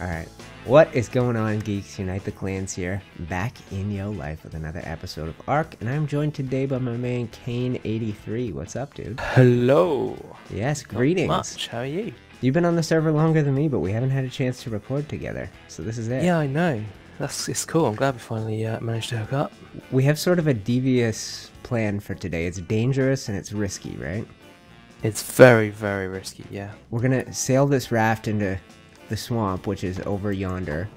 Alright, what is going on, geeks? Unite the Clans here, back in your life with another episode of Ark, and I'm joined today by my man Kane83. What's up, dude? Hello. Yes, greetings. Not much. How are you? You've been on the server longer than me, but we haven't had a chance to record together, so this is it. Yeah, I know. It's cool. I'm glad we finally managed to hook up. We have sort of a devious plan for today. It's dangerous and it's risky, right? It's very, very risky, yeah. We're gonna sail this raft into the swamp, which is over yonder,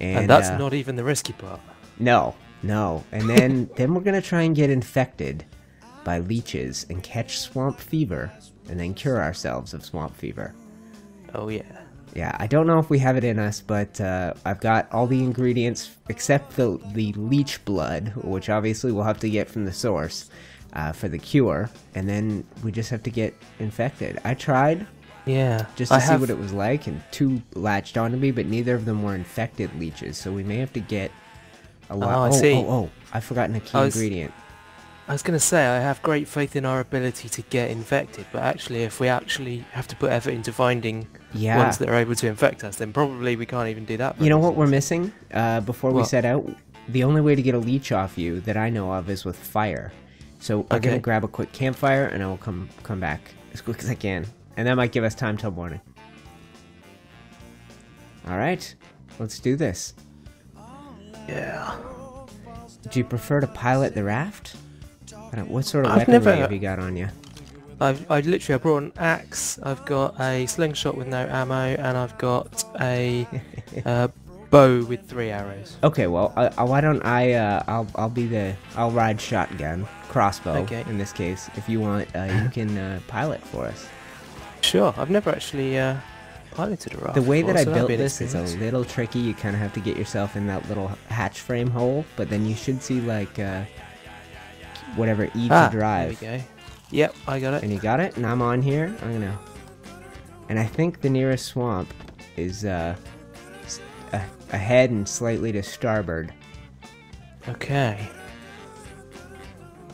and that's not even the risky part. No. And then we're gonna try and get infected by leeches and catch swamp fever, and then cure ourselves of swamp fever. Oh yeah. Yeah, I don't know if we have it in us, but I've got all the ingredients except the leech blood, which obviously we'll have to get from the source for the cure, and then we just have to get infected. I tried. Yeah, just to see what it was like, and two latched onto me, but neither of them were infected leeches, so we may have to get a lot. Oh, I see. Oh, I've forgotten a key ingredient. I was going to say, I have great faith in our ability to get infected, but actually, if we actually have to put effort into finding ones that are able to infect us, then probably we can't even do that. You know what we're missing? Before we set out, the only way to get a leech off you that I know of is with fire. So I'm going to grab a quick campfire, and I will come back as quick as I can. And that might give us time till morning. Alright, let's do this. Yeah. Do you prefer to pilot the raft? What sort of weaponry have you got on you? I brought an axe, I've got a slingshot with no ammo, and I've got a bow with 3 arrows. Okay, well, why don't I, I'll ride shotgun, crossbow in this case. If you want, you can pilot for us. Sure, I've never actually piloted a raft. The way that I built this is a little tricky. You kind of have to get yourself in that little hatch frame hole, but then you should see like whatever E to drive. There we go. Yep, I got it. And you got it, and I'm on here. I'm gonna. And I think the nearest swamp is ahead and slightly to starboard. Okay.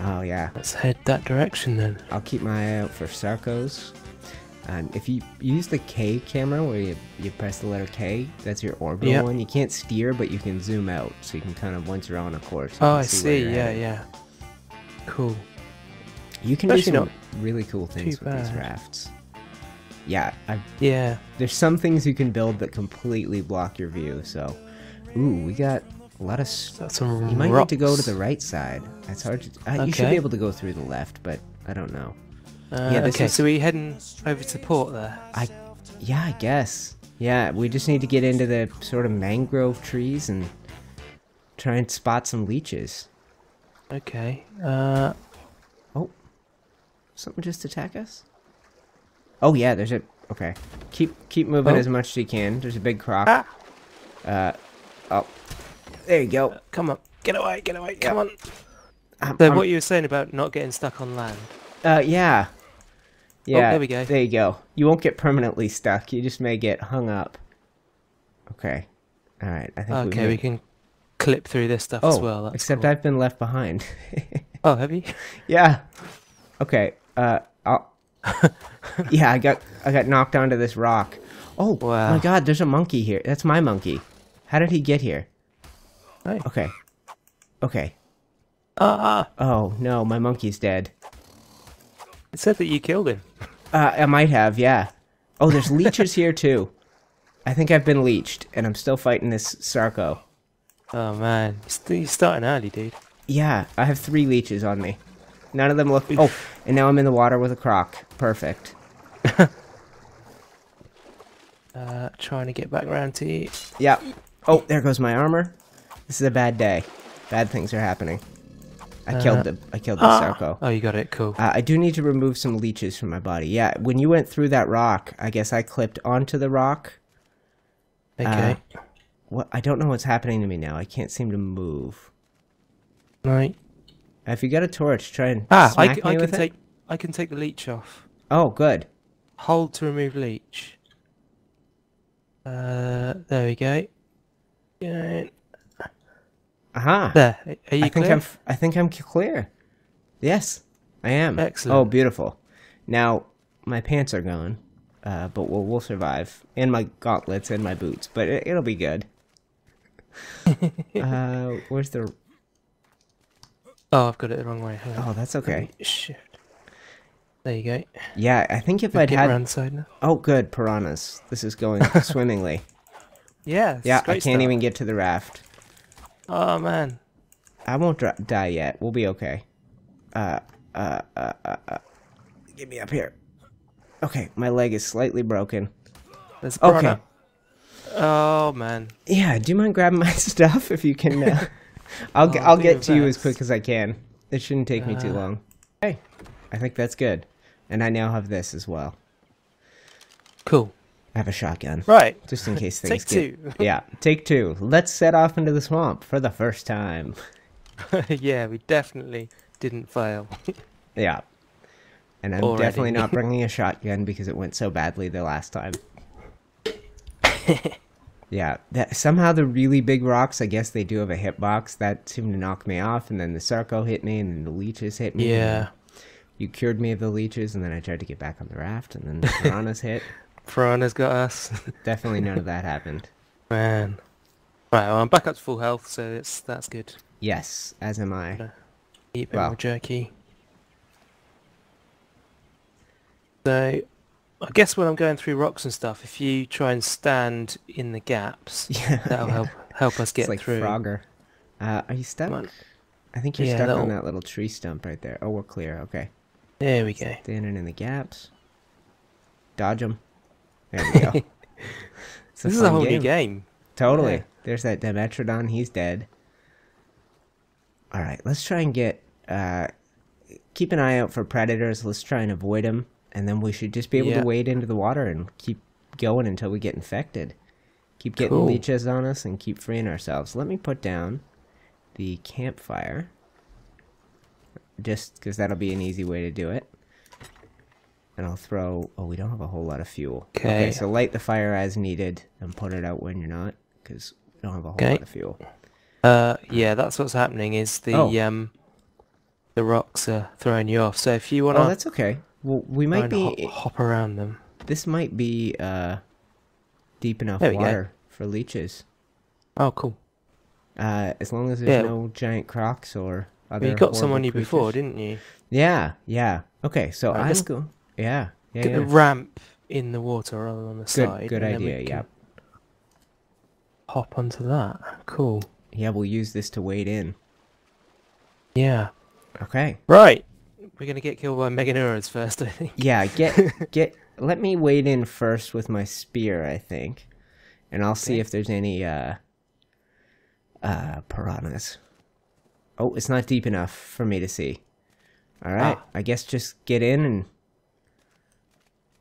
Oh yeah. Let's head that direction then. I'll keep my eye out for sarcos. If you use the K camera, where you press the letter K, that's your orbital one. You can't steer, but you can zoom out, so you can kind of, once you're on a course. Oh, I see. Yeah, yeah. Cool. You can do some really cool things with these rafts. Yeah. There's some things you can build that completely block your view. So, ooh, we got a lot of stuff. You might need to go to the right side. That's hard to. You should be able to go through the left, but I don't know. So we heading over to the port there? I guess. Yeah, we just need to get into the sort of mangrove trees and try and spot some leeches. Okay. Oh. Something just attacked us? Oh yeah, there's a... Okay. Keep moving as much as you can. There's a big croc. Ah! Oh. There you go. Come on. Get away, get away. Come on. So what you were saying about not getting stuck on land. Yeah. Oh, there we go. There you go. You won't get permanently stuck. You just may get hung up. Okay. All right. I think we can clip through this stuff as well. That's except cool. I've been left behind. Oh, have you? Yeah. Okay. I got knocked onto this rock. Oh, wow. My God! There's a monkey here. That's my monkey. How did he get here? Hey. Okay. Okay. Oh no! My monkey's dead. It said that you killed him. I might have, yeah. Oh, there's leeches here too. I think I've been leeched, and I'm still fighting this sarco. Oh man, you're starting early, dude. Yeah, I have 3 leeches on me. None of them look. Oh, and now I'm in the water with a croc. Perfect. Trying to get back around to you. Yeah. Oh, there goes my armor. This is a bad day. Bad things are happening. I killed the sarco. Oh, you got it. Cool. I do need to remove some leeches from my body. Yeah, when you went through that rock, I guess I clipped onto the rock. Okay. I don't know what's happening to me now. I can't seem to move. Right. If you got a torch, try and smack me with it. I can take the leech off. Oh, good. Hold to remove leech. There we go. Yeah. Aha! There. Are you clear? I think I'm clear. Yes, I am. Excellent. Oh, beautiful. Now, my pants are gone. But we'll survive. And my gauntlets and my boots. But it'll be good. Where's the... Oh, I've got it the wrong way. Oh, that's okay. Shit. There you go. Yeah, I think if I'd had... Around the side now. Oh, good. Piranhas. This is going swimmingly. Yeah. Yeah, I can't even get to the raft. Oh, man. I won't die yet. We'll be okay. Get me up here. Okay, my leg is slightly broken. That's okay. Oh, man. Yeah, do you mind grabbing my stuff if you can? I'll get to you as quick as I can. It shouldn't take me too long. Hey, I think that's good. And I now have this as well. Cool. I have a shotgun. Right. Just in case things get... Take two. Yeah, take two. Let's set off into the swamp for the first time. Yeah, we definitely didn't fail. Yeah. And I'm definitely not bringing a shotgun because it went so badly the last time. Yeah, that, somehow the really big rocks, I guess they do have a hitbox. That seemed to knock me off, and then the Sarco hit me, and then the leeches hit me. Yeah. You cured me of the leeches, and then I tried to get back on the raft, and then the piranhas hit. Piranhas got us. Definitely none of that happened. Man. Right, well, I'm back up to full health, so that's good. Yes, as am I. Eat a bit more jerky. So... I guess when I'm going through rocks and stuff, if you try and stand in the gaps, that'll help us get through. It's like Frogger. Are you stuck? I think you're stuck on that little tree stump right there. Oh, we're clear. Okay. There we go. Standing in the gaps. Dodge them. There we go. This is a whole new game. Totally. Yeah. There's that Dimetrodon. He's dead. All right. Let's try and get... keep an eye out for predators. Let's try and avoid them. And then we should just be able to wade into the water and keep going until we get infected. Keep getting leeches on us and keep freeing ourselves. Let me put down the campfire. Just because that'll be an easy way to do it. And I'll throw... Oh, we don't have a whole lot of fuel. Okay, so light the fire as needed and put it out when you're not. Because we don't have a whole lot of fuel. Yeah, that's what's happening is the rocks are throwing you off. So if you want to... Oh, that's okay. Well, we might be... Hop around them. This might be deep enough water for leeches. Oh, cool. As long as there's no giant crocs or other... You got some on you before, didn't you? Yeah, yeah. Okay, so right, let's go. Yeah, yeah, get the ramp in the water rather than on the side. Good idea, yeah. Hop onto that. Cool. Yeah, we'll use this to wade in. Yeah. Okay. Right. We're gonna get killed by Meganauras first, I think. Yeah, let me wade in first with my spear, I think, and I'll see if there's any piranhas. Oh, it's not deep enough for me to see. All right, I guess just get in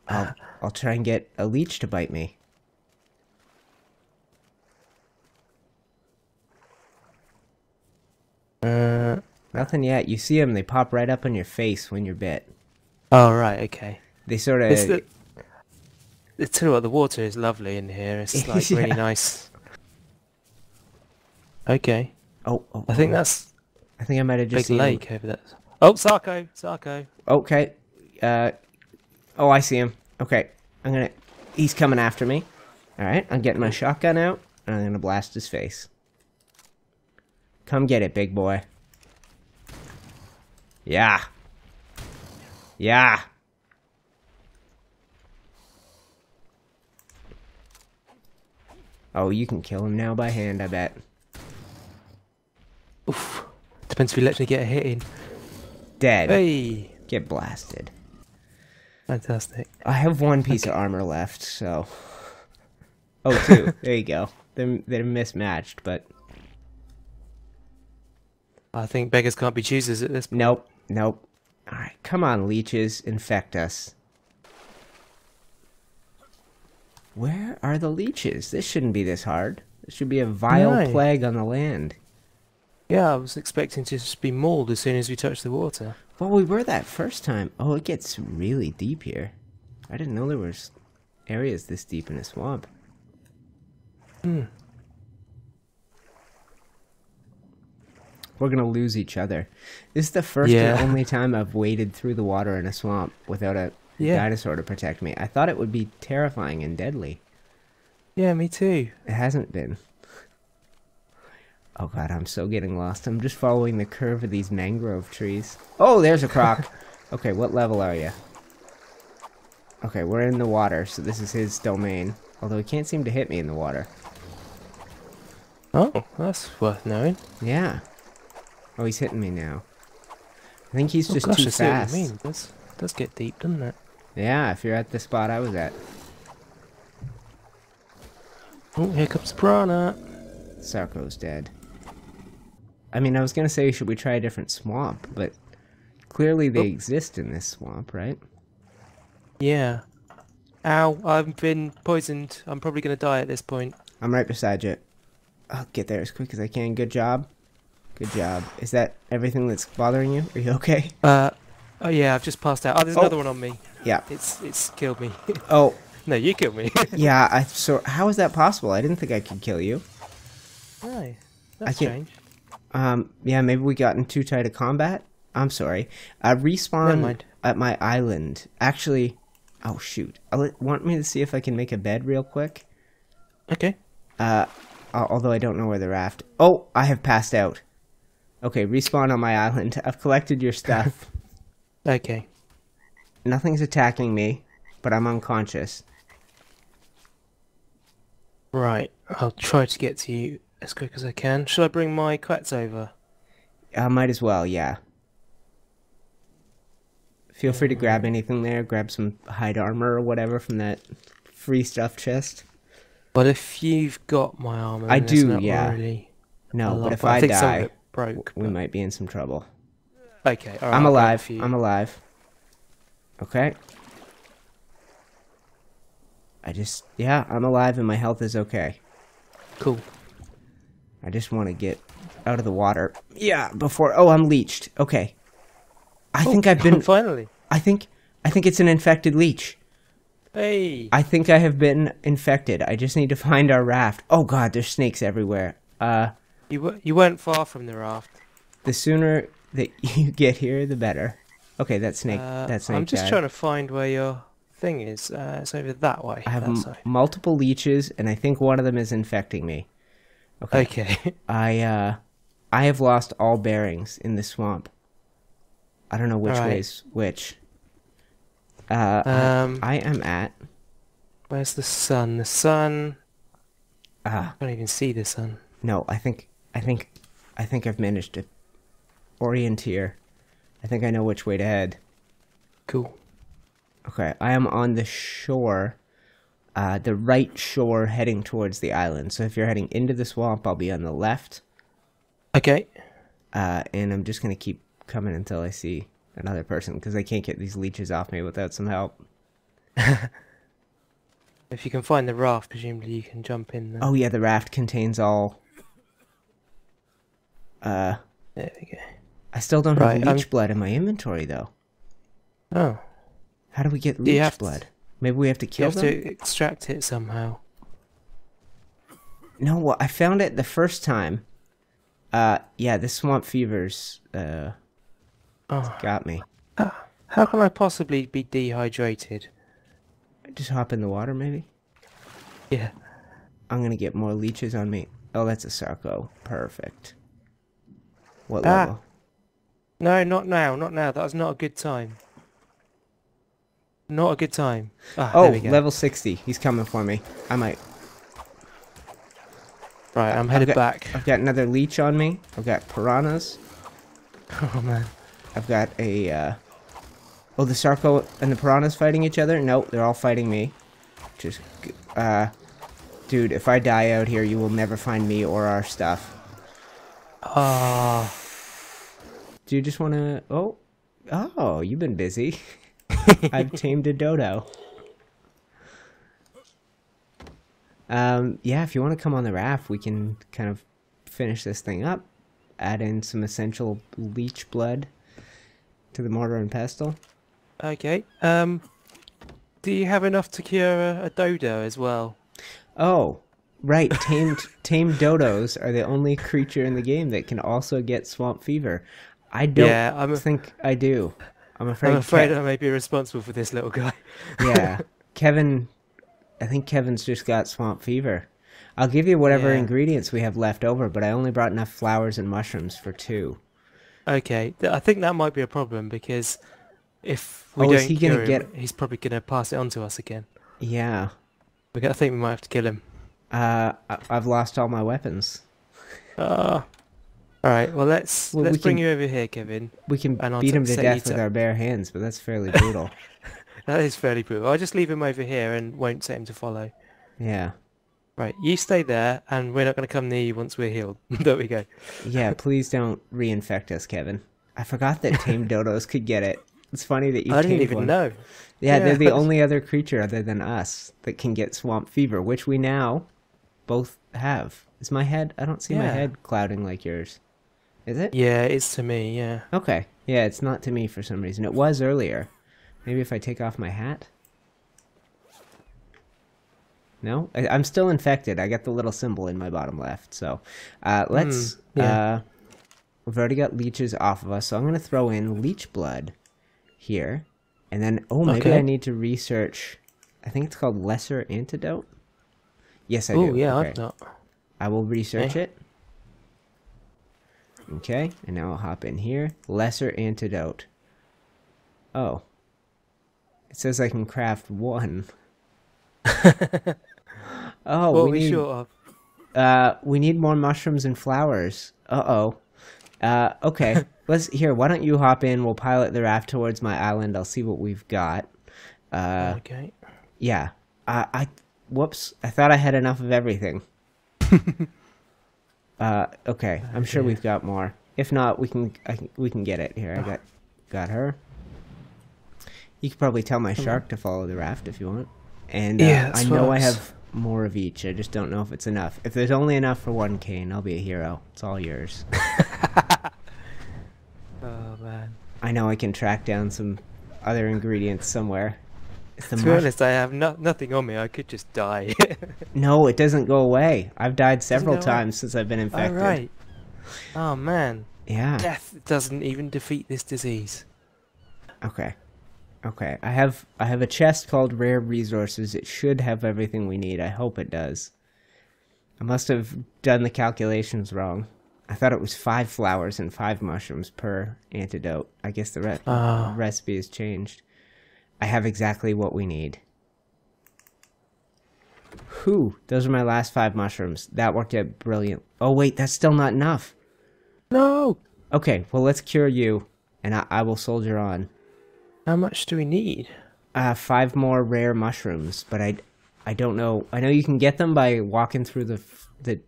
and I'll try and get a leech to bite me. Nothing yet. You see them, they pop right up on your face when you're bit. Oh, right, okay. They sort of... tell you what, the water is lovely in here. It's, like, really nice. Okay. Oh I think that's... I think I might have just seen... Big lake over there. Oh, Sarco! Sarco! Okay. Oh, I see him. Okay. I'm gonna... He's coming after me. Alright, I'm getting my shotgun out, and I'm gonna blast his face. Come get it, big boy. Yeah. Yeah. Oh, you can kill him now by hand, I bet. Oof. Depends if we let me get a hit in. Dead. Hey. Get blasted. Fantastic. I have one piece of armor left, so... Oh, two. There you go. They're mismatched, but... I think beggars can't be choosers at this point. Nope. Nope. Alright, come on, leeches. Infect us. Where are the leeches? This shouldn't be this hard. This should be a vile plague on the land. Yeah, I was expecting to just be mauled as soon as we touched the water. Well, we were that first time. Oh, it gets really deep here. I didn't know there were areas this deep in a swamp. Hmm. We're going to lose each other. This is the first and only time I've waded through the water in a swamp without a yeah. dinosaur to protect me. I thought it would be terrifying and deadly. Yeah, me too. It hasn't been. Oh god, I'm so getting lost. I'm just following the curve of these mangrove trees. Oh, there's a croc. Okay, what level are you? Okay, we're in the water, so this is his domain. Although he can't seem to hit me in the water. Oh, that's worth knowing. Yeah. Oh, he's hitting me now. I think he's just too fast. I mean, this does get deep, doesn't it? Yeah, if you're at the spot I was at. Oh, here comes Piranha. Sarko's dead. I mean, I was going to say, should we try a different swamp, but clearly they exist in this swamp, right? Yeah. Ow, I've been poisoned. I'm probably going to die at this point. I'm right beside you. I'll get there as quick as I can. Good job. Good job. Is that everything that's bothering you? Are you okay? Oh yeah, I've just passed out. Oh, there's another one on me. Yeah. It's killed me. Oh. No, you killed me. Yeah, so how is that possible? I didn't think I could kill you. No, that's strange. Yeah, maybe we got in too tight a combat. I'm sorry. I respawned at my island. Actually, oh shoot. Want me to see if I can make a bed real quick? Okay. Although I don't know where the raft... Oh, I have passed out. Okay, respawn on my island. I've collected your stuff. Okay. Nothing's attacking me, but I'm unconscious. Right, I'll try to get to you as quick as I can. Should I bring my quets over? I might as well, yeah. Feel free to grab anything there. Grab some hide armor or whatever from that free stuff chest. But if you've got my armor, I do. Yeah. Really no, but if I die, we might be in some trouble. Okay. All right, I'm alive. I'm alive. Okay. Yeah, I'm alive and my health is okay. Cool. I just want to get out of the water. Yeah. Oh, I'm leeched. Okay. I think I've been finally. I think it's an infected leech. Hey. I think I have been infected. I just need to find our raft. Oh god, there's snakes everywhere. You weren't far from the raft. The sooner that you get here, the better. Okay, that snake. I'm just trying to find where your thing is. It's over that way. I have multiple leeches, and I think one of them is infecting me. Okay. Okay. I have lost all bearings in the swamp. I don't know which way's which. I am at... Where's the sun? The sun... I don't even see the sun. No, I think I've managed to orienteer. I think I know which way to head. Cool. Okay, I am on the shore, the right shore heading towards the island. So if you're heading into the swamp, I'll be on the left. Okay. And I'm just going to keep coming until I see... another person, because I can't get these leeches off me without some help. If you can find the raft, presumably you can jump in. Oh yeah, the raft contains all... there we go. I still don't have leech blood in my inventory, though. Oh. How do we get leech blood? Maybe we have to kill them? You have to extract it somehow. No, well, I found it the first time. Yeah, the swamp fever's, got me. How can I possibly be dehydrated? Just hop in the water, maybe? Yeah. I'm gonna get more leeches on me. Oh, that's a Sarko. Perfect. What level? No, not now. Not now. That was not a good time. Not a good time. Oh, level 60. He's coming for me. I might. Right, I'm headed back. I've got another leech on me. I've got piranhas. Oh, man. I've got a, oh, the Sarko and the piranhas fighting each other? No, they're all fighting me. Just, dude, if I die out here, you will never find me or our stuff. Oh. Do you just want to, oh, you've been busy. I've tamed a dodo. Yeah, if you want to come on the raft, we can kind of finish this thing up. Add in some essential leech blood to the mortar and pestle. Okay. Do you have enough to cure a dodo as well? Oh, right. Tamed dodos are the only creature in the game that can also get swamp fever. I don't think I do. I'm afraid I may be responsible for this little guy. Yeah. Kevin, I think Kevin's just got swamp fever. I'll give you whatever ingredients we have left over, but I only brought enough flowers and mushrooms for 2. Okay, I think that might be a problem, because if we don't cure him, he's probably going to pass it on to us again. Yeah. I think we might have to kill him. I've lost all my weapons. Alright, well let's bring you over here, Kevin. We can beat him to death with our bare hands, but that's fairly brutal. That is fairly brutal. I'll just leave him over here and won't set him to follow. Yeah. Right, you stay there, and we're not going to come near you once we're healed. There we go. Yeah, please don't reinfect us, Kevin. I forgot that tame dodos could get it. It's funny that you I didn't even know. Yeah, they're the only other creature other than us that can get swamp fever, which we now both have. Is my head... I don't see my head clouding like yours. Is it? Yeah, it's to me, yeah. Okay. Yeah, it's not to me for some reason. It was earlier. Maybe if I take off my hat? No? I'm still infected. I got the little symbol in my bottom left. So let's... we've already got leeches off of us, so I'm going to throw in leech blood here. And then, maybe I need to research... I think it's called Lesser Antidote? Yes, I do. Oh, yeah, okay. I've not. I will research it. Okay, and now I'll hop in here. Lesser Antidote. Oh. It says I can craft 1. What we need, we need more mushrooms and flowers. Okay. Why don't you hop in? We'll pilot the raft towards my island. I'll see what we've got. Okay. Yeah. Whoops. I thought I had enough of everything. Okay. I'm sure we've got more. If not, we can get it here. I got her. You could probably tell my shark to follow the raft if you want. And I know I have more of each. I just don't know if it's enough. If there's only enough for 1 cane, I'll be a hero. It's all yours. Oh, man. I know I can track down some other ingredients somewhere. To be honest, I have nothing on me. I could just die. No, it doesn't go away. I've died several times since I've been infected. All right. Oh, man. Yeah. Death doesn't even defeat this disease. Okay. Okay, I have a chest called Rare Resources. It should have everything we need. I hope it does. I must have done the calculations wrong. I thought it was 5 flowers and 5 mushrooms per antidote. I guess the recipe has changed. I have exactly what we need. Whew, those are my last 5 mushrooms. That worked out brilliant. Oh wait, that's still not enough. No! Okay, well let's cure you, and I will soldier on. How much do we need? 5 more rare mushrooms, but I don't know. I know you can get them by walking through the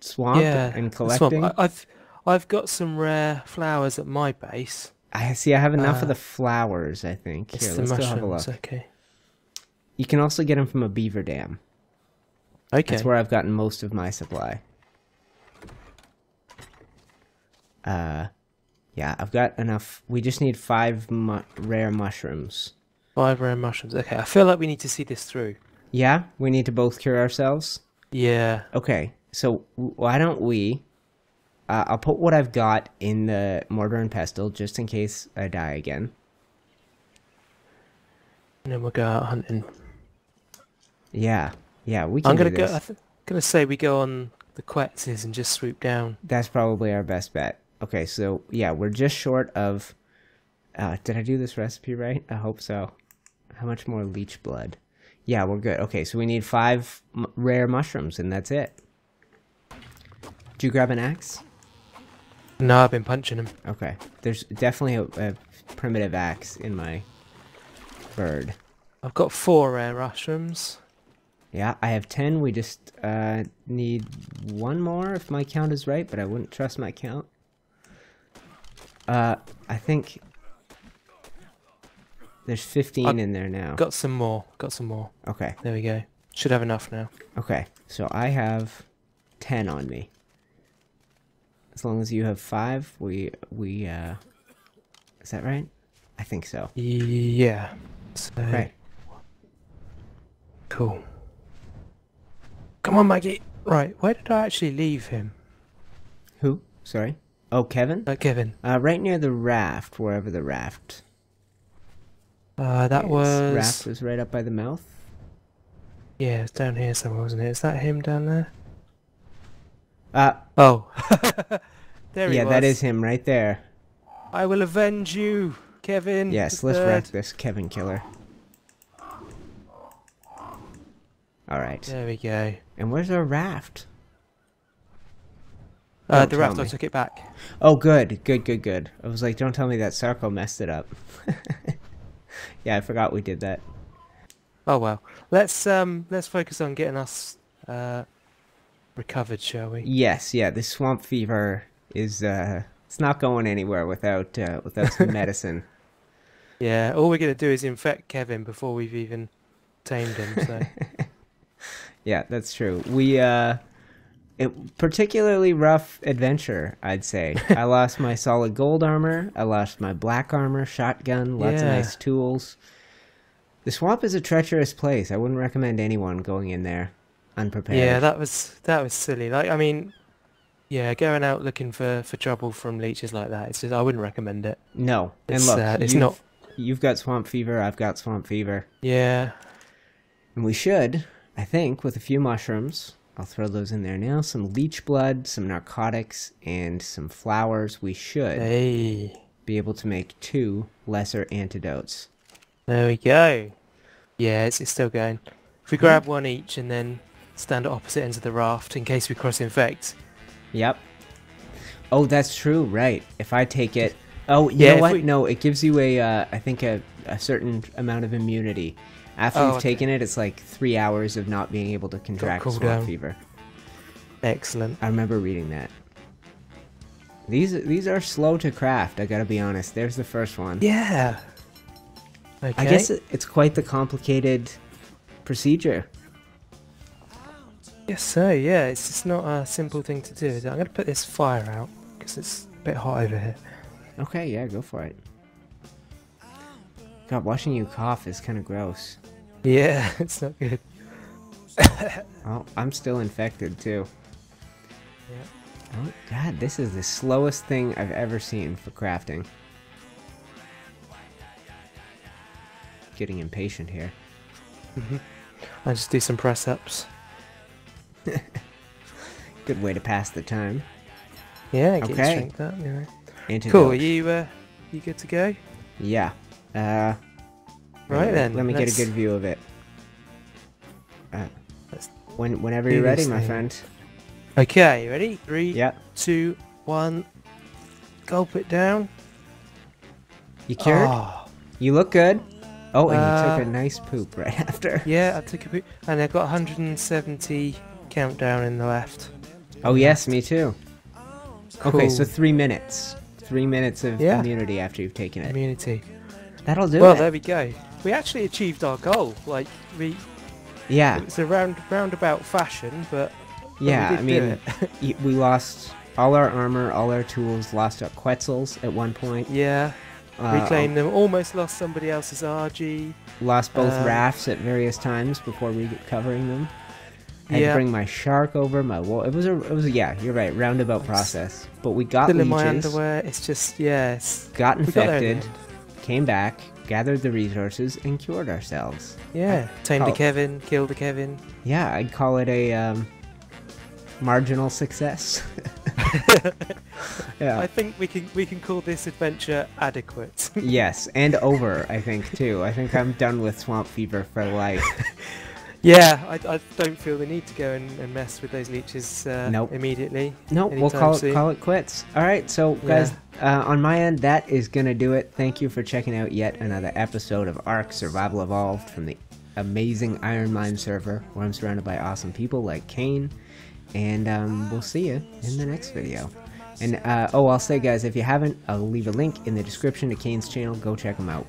swamp and collecting. I've got some rare flowers at my base. I see. I have enough of the flowers. I think. Here, let's go have a look. Okay. You can also get them from a beaver dam. Okay. That's where I've gotten most of my supply. Yeah, I've got enough. We just need 5 rare mushrooms. 5 rare mushrooms. Okay, I feel like we need to see this through. Yeah? We need to both cure ourselves? Yeah. Okay, so why don't we... I'll put what I've got in the mortar and pestle, just in case I die again. And then we'll go out hunting. Yeah. Yeah, we can do this. I'm going to say we go on the Quetzes and just swoop down. That's probably our best bet. Okay, so, yeah, we're just short of... did I do this recipe right? I hope so. How much more leech blood? Yeah, we're good. Okay, so we need 5 rare mushrooms, and that's it. Did you grab an axe? No, I've been punching him. Okay. There's definitely a primitive axe in my bird. I've got 4 rare mushrooms. Yeah, I have 10. We just need 1 more, if my count is right, but I wouldn't trust my count. I think there's 15 in there now. Got some more. Got some more. Okay. There we go. Should have enough now. Okay. So I have 10 on me. As long as you have 5, we is that right? I think so. Yeah. So... Right. Cool. Come on, Maggie. Right. Where did I actually leave him? Who? Sorry. Oh, Kevin? Kevin. Right near the raft, wherever the raft That was... Raft was right up by the mouth. Yeah, it's down here somewhere, wasn't it? Is that him down there? Oh. There he was. Yeah, that is him right there. I will avenge you, Kevin. Yes, let's wreck this Kevin killer. Alright. There we go. And where's our raft? The raft, I took it back. Oh, good. Good, good, good. I was like, don't tell me that Sarko messed it up. Yeah, I forgot we did that. Oh well, let's focus on getting us recovered, shall we? Yes, yeah. This swamp fever is it's not going anywhere without without some medicine. Yeah, all we're gonna do is infect Kevin before we've even tamed him. So. Yeah, that's true. We particularly rough adventure, I'd say. I lost my solid gold armor. I lost my black armor, shotgun, lots of nice tools. The swamp is a treacherous place. I wouldn't recommend anyone going in there unprepared. Yeah, that was silly. Like, I mean, yeah, going out looking for trouble from leeches like that, it's just, I wouldn't recommend it. No. It's, and look, it's not... You've got swamp fever, I've got swamp fever. Yeah. And we should, I think, with a few mushrooms, I'll throw those in there now, some leech blood, some narcotics, and some flowers, we should be able to make 2 lesser antidotes. There we go. Yeah, it's still going. If we grab one each and then stand at opposite ends of the raft in case we cross infect. Yep. Oh, that's true, right. If I take it... Oh, you know what? No, it gives you a, I think, a certain amount of immunity. After you've taken it, it's like 3 hours of not being able to contract swamp fever. Excellent. I remember reading that. These are slow to craft, I gotta be honest. There's the first one. Yeah. Okay. I guess it's quite the complicated procedure. Yes, so yeah, it's just not a simple thing to do, is it? I'm going to put this fire out because it's a bit hot over here. Okay, yeah, go for it. God, watching you cough is kind of gross. Yeah, it's not good. Oh, I'm still infected too. Yeah. Oh God, this is the slowest thing I've ever seen for crafting. Getting impatient here. I'll just do some press-ups. Good way to pass the time. Yeah, get your strength up. Anyway. Cool, are you, you good to go? Yeah. Right then. Let me get a good view of it. Whenever you're ready, my friend. Okay, ready? 3, 2, 1. Gulp it down. You cured? Oh. You look good. Oh, and you took a nice poop right after. Yeah, I took a poop. And I've got 170 countdown in the left. Oh, yes, me too. Cool. Okay, so 3 minutes. 3 minutes of immunity after you've taken it. Immunity. That'll do it. Well, there we go. We actually achieved our goal. Like, we... Yeah. It was a roundabout fashion, but... Yeah, we did do it. We lost all our armor, all our tools, lost our Quetzals at one point. Yeah. Reclaimed them, almost lost somebody else's RG. Lost both rafts at various times before recovering them. I had to bring my shark over, my wolf. It was a, yeah, you're right, roundabout process. But we got leeches. Still in my underwear, it's just, yes. Got infected, came back, gathered the resources, and cured ourselves. Yeah, tamed a Kevin, killed a Kevin. Yeah, I'd call it a marginal success. Yeah. I think we can call this adventure adequate. Yes, and over, I think, too. I think I'm done with swamp fever for life. Yeah, I don't feel the need to go and mess with those leeches immediately. Nope, we'll call it quits. All right, so guys, on my end, that is going to do it. Thank you for checking out yet another episode of Ark Survival Evolved from the amazing Iron Mine server, where I'm surrounded by awesome people like Kane. And we'll see you in the next video. And oh, I'll say, guys, if you haven't, I'll leave a link in the description to Kane's channel. Go check him out.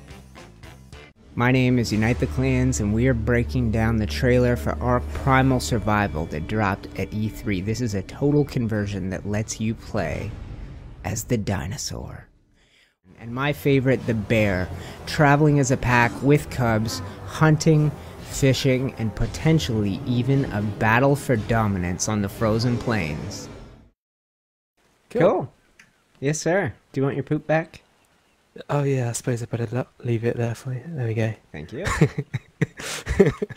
My name is Unite the Clans, and we are breaking down the trailer for Ark Primal Survival that dropped at E3. This is a total conversion that lets you play as the dinosaur. And my favorite, the bear, traveling as a pack with cubs, hunting, fishing, and potentially even a battle for dominance on the frozen plains. Cool. Yes, sir. Do you want your poop back? Oh yeah, I suppose I better leave it there for you. There we go. Thank you.